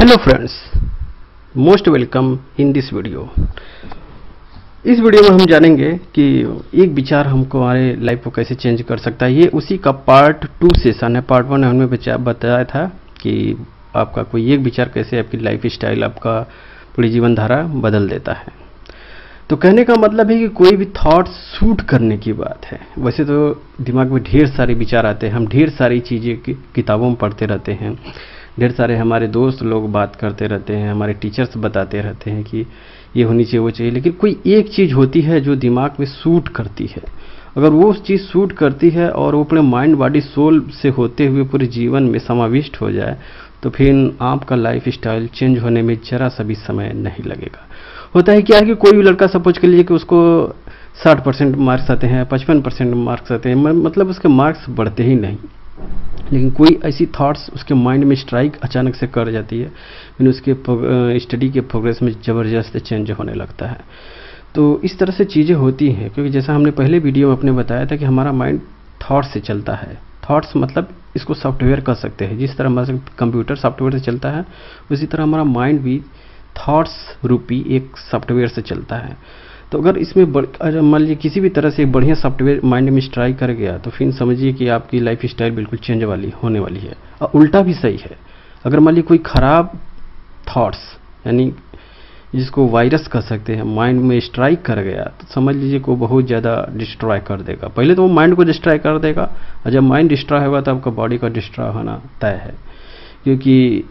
Hello friends, most welcome in this video. इस video में हम जानेंगे कि एक विचार हमको हमारे लाइफ को कैसे चेंज कर सकता है। ये उसी का पार्ट टू सेशन है। पार्ट वन हमने बताया था कि आपका कोई एक विचार कैसे आपकी लाइफ स्टाइल, आपका पूरी जीवन धारा बदल देता है। तो कहने का मतलब है कि कोई भी थॉट शूट करने की बात है। वैसे तो दिमाग में ढेर सारे विचार आते हैं, हम ढेर सारी चीज़ें किताबों में पढ़ते रहते हैं, ढेर सारे हमारे दोस्त लोग बात करते रहते हैं, हमारे टीचर्स बताते रहते हैं कि ये होनी चाहिए, वो चाहिए, लेकिन कोई एक चीज़ होती है जो दिमाग में सूट करती है। अगर वो उस चीज़ सूट करती है और वो अपने माइंड बॉडी सोल से होते हुए पूरे जीवन में समाविष्ट हो जाए तो फिर आपका लाइफ स्टाइल चेंज होने में जरा सा भी समय नहीं लगेगा। होता है क्या है कि कोई भी लड़का सपोज के लिए कि उसको 60% मार्क्स आते हैं, 55% मार्क्स आते हैं, मतलब उसके मार्क्स बढ़ते ही नहीं, लेकिन कोई ऐसी थॉट्स उसके माइंड में स्ट्राइक अचानक से कर जाती है, फिर उसके स्टडी के प्रोग्रेस में ज़बरदस्त चेंज होने लगता है। तो इस तरह से चीज़ें होती हैं, क्योंकि जैसा हमने पहले वीडियो में अपने बताया था कि हमारा माइंड थॉट्स से चलता है। थॉट्स मतलब इसको सॉफ्टवेयर कह सकते हैं। जिस तरह हमारा कंप्यूटर सॉफ्टवेयर से चलता है, उसी तरह हमारा माइंड भी थॉट्स रूपी एक सॉफ्टवेयर से चलता है। तो अगर इसमें मान लीजिए किसी भी तरह से एक बढ़िया सॉफ्टवेयर माइंड में स्ट्राइक कर गया तो फिर समझिए कि आपकी लाइफ स्टाइल बिल्कुल चेंज वाली होने वाली है। और उल्टा भी सही है, अगर मान लीजिए कोई ख़राब थॉट्स यानी जिसको वायरस कह सकते हैं माइंड में स्ट्राइक कर गया तो समझ लीजिए को बहुत ज़्यादा डिस्ट्रॉय कर देगा। पहले तो वो माइंड को डिस्ट्रॉय कर देगा, और जब माइंड डिस्ट्रॉय होगा तो आपका बॉडी का डिस्ट्रॉय होना तय है, क्योंकि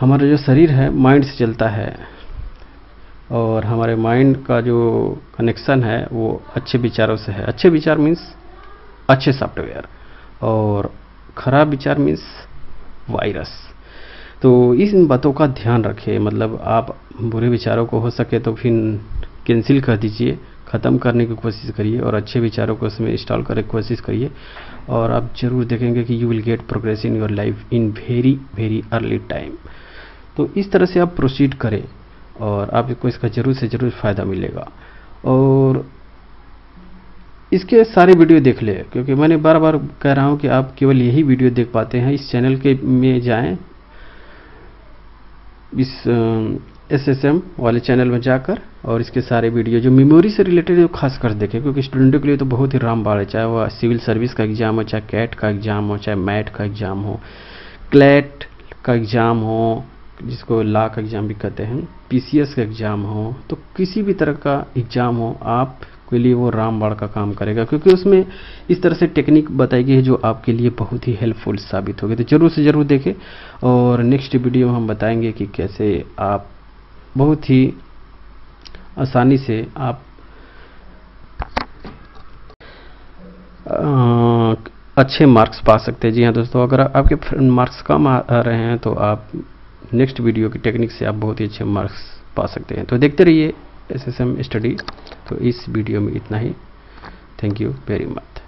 हमारा जो शरीर है माइंड से चलता है और हमारे माइंड का जो कनेक्शन है वो अच्छे विचारों से है। अच्छे विचार मीन्स अच्छे सॉफ्टवेयर और ख़राब विचार मीन्स वायरस। तो इन बातों का ध्यान रखें, मतलब आप बुरे विचारों को हो सके तो फिर कैंसिल कर दीजिए, ख़त्म करने की कोशिश करिए और अच्छे विचारों को उसमें इंस्टॉल करने की कोशिश करिए, और आप ज़रूर देखेंगे कि you will get progress in your life in very very early time. तो इस तरह से आप प्रोसीड करें और आपको इसका ज़रूर से ज़रूर फ़ायदा मिलेगा। और इसके सारे वीडियो देख ले, क्योंकि मैंने बार बार कह रहा हूँ कि आप केवल यही वीडियो देख पाते हैं। इस चैनल के में जाएं, इस एसएसएम वाले चैनल में जाकर और इसके सारे वीडियो जो मेमोरी से रिलेटेड है खास कर देखें, क्योंकि स्टूडेंटों के लिए तो बहुत ही रामबाण है। चाहे वह सिविल सर्विस का एग्ज़ाम हो, चाहे कैट का एग्ज़ाम हो, चाहे मैट का एग्ज़ाम हो, क्लैट का एग्ज़ाम हो जिसको ला का एग्ज़ाम भी कहते हैं, पीसीएस का एग्ज़ाम हो, तो किसी भी तरह का एग्ज़ाम हो आपके लिए वो रामबाण का काम करेगा, क्योंकि उसमें इस तरह से टेक्निक बताई गई है जो आपके लिए बहुत ही हेल्पफुल साबित होगी। तो ज़रूर से ज़रूर देखें और नेक्स्ट वीडियो में हम बताएंगे कि कैसे आप बहुत ही आसानी से आप अच्छे मार्क्स पा सकते हैं। जी हाँ दोस्तों, अगर आपके मार्क्स कम आ रहे हैं तो आप नेक्स्ट वीडियो की टेक्निक से आप बहुत ही अच्छे मार्क्स पा सकते हैं। तो देखते रहिए एसएसएम स्टडी। तो इस वीडियो में इतना ही। Thank you very much.